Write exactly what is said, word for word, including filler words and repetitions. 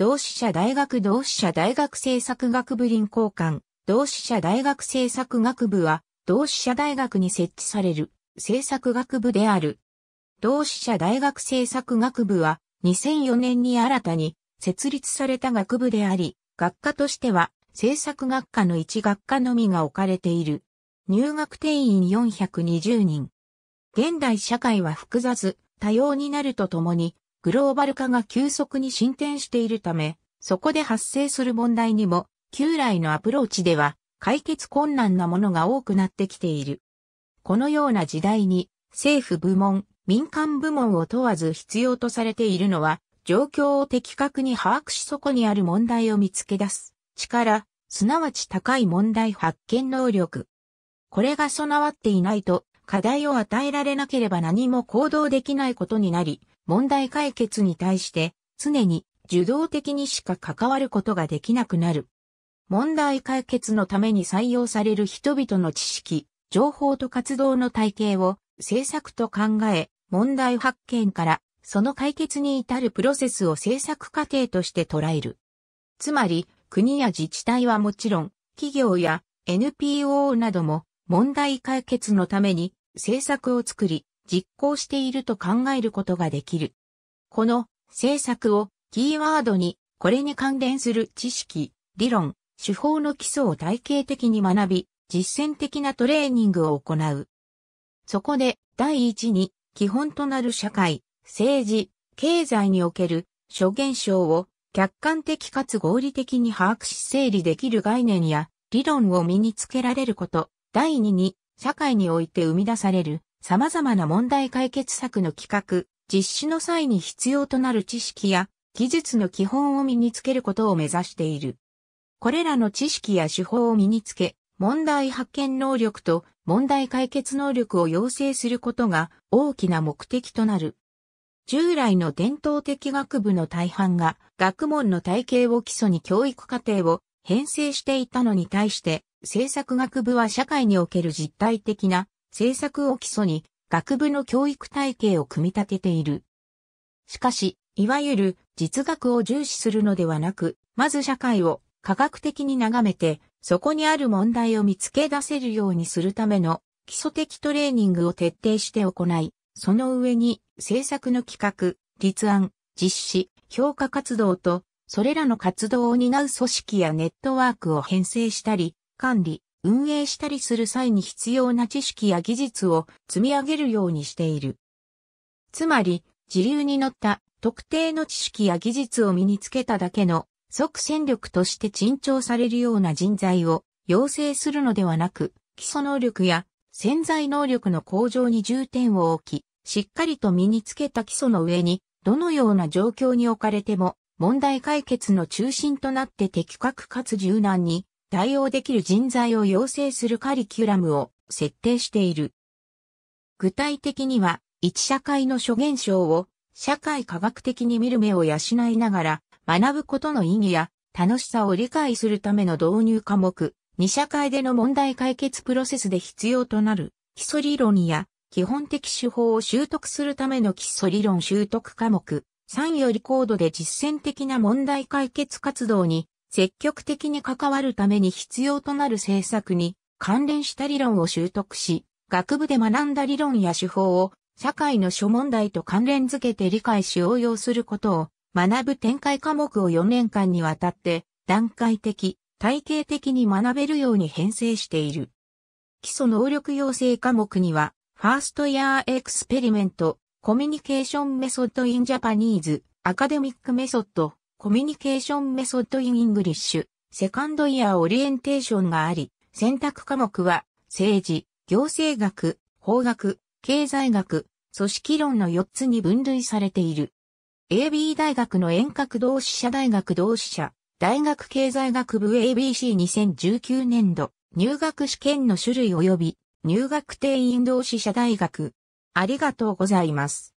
同志社大学同志社大学政策学部臨講館同志社大学政策学部は同志社大学に設置される政策学部である。同志社大学政策学部はにせんよねんに新たに設立された学部であり、学科としては政策学科の一学科のみが置かれている。入学定員よんひゃくにじゅうにん。現代社会は複雑、多様になるとともに、グローバル化が急速に進展しているため、そこで発生する問題にも、旧来のアプローチでは解決困難なものが多くなってきている。このような時代に、政府部門、民間部門を問わず必要とされているのは、状況を的確に把握しそこにある問題を見つけ出す力、すなわち高い問題発見能力。これが備わっていないと、課題を与えられなければ何も行動できないことになり、問題解決に対して常に受動的にしか関わることができなくなる。問題解決のために採用される人々の知識、情報と活動の体系を政策と考え、問題発見からその解決に至るプロセスを政策過程として捉える。つまり、国や自治体はもちろん、企業や エヌピーオー なども問題解決のために政策を作り、実行していると考えることができる。この政策をキーワードに、これに関連する知識、理論、手法の基礎を体系的に学び、実践的なトレーニングを行う。そこで、第一に、基本となる社会、政治、経済における諸現象を客観的かつ合理的に把握し整理できる概念や理論を身につけられること。第二に、社会において生み出される様々な問題解決策の企画、実施の際に必要となる知識や技術の基本を身につけることを目指している。これらの知識や手法を身につけ、問題発見能力と問題解決能力を養成することが大きな目的となる。従来の伝統的学部の大半が学問の体系を基礎に教育課程を編成していたのに対して、政策学部は社会における実体的な政策を基礎に学部の教育体系を組み立てている。しかし、いわゆる実学を重視するのではなく、まず社会を科学的に眺めて、そこにある問題を見つけ出せるようにするための基礎的トレーニングを徹底して行い、その上に政策の企画、立案、実施、評価活動と、それらの活動を担う組織やネットワークを編成したり、管理、運営したりする際に必要な知識や技術を積み上げるようにしている。つまり、時流に乗った特定の知識や技術を身につけただけの即戦力として珍重されるような人材を養成するのではなく、基礎能力や潜在能力の向上に重点を置き、しっかりと身につけた基礎の上に、どのような状況に置かれても問題解決の中心となって的確かつ柔軟に、対応できる人材を養成するカリキュラムを設定している。具体的には、一社会の諸現象を社会科学的に見る目を養いながら学ぶことの意義や楽しさを理解するための導入科目、二社会での問題解決プロセスで必要となる基礎理論や基本的手法を習得するための基礎理論習得科目、三より高度で実践的な問題解決活動に積極的に関わるために必要となる政策に関連した理論を習得し、学部で学んだ理論や手法を社会の諸問題と関連づけて理解し応用することを学ぶ展開科目をよねんかんにわたって段階的、体系的に学べるように編成している。基礎能力養成科目には、ファーストイヤーエクスペリメント、コミュニケーションメソッドインジャパニーズ、アカデミックメソッド、コミュニケーションメソッドインイングリッシュ、セカンドイヤーオリエンテーションがあり、選択科目は、政治、行政学、法学、経済学、組織論のよっつに分類されている。エービー 大学の遠隔同志社大学同志社、大学経済学部 エービーシーにせんじゅうきゅうねんど、入学試験の種類及び、入学定員同志社大学。ありがとうございます。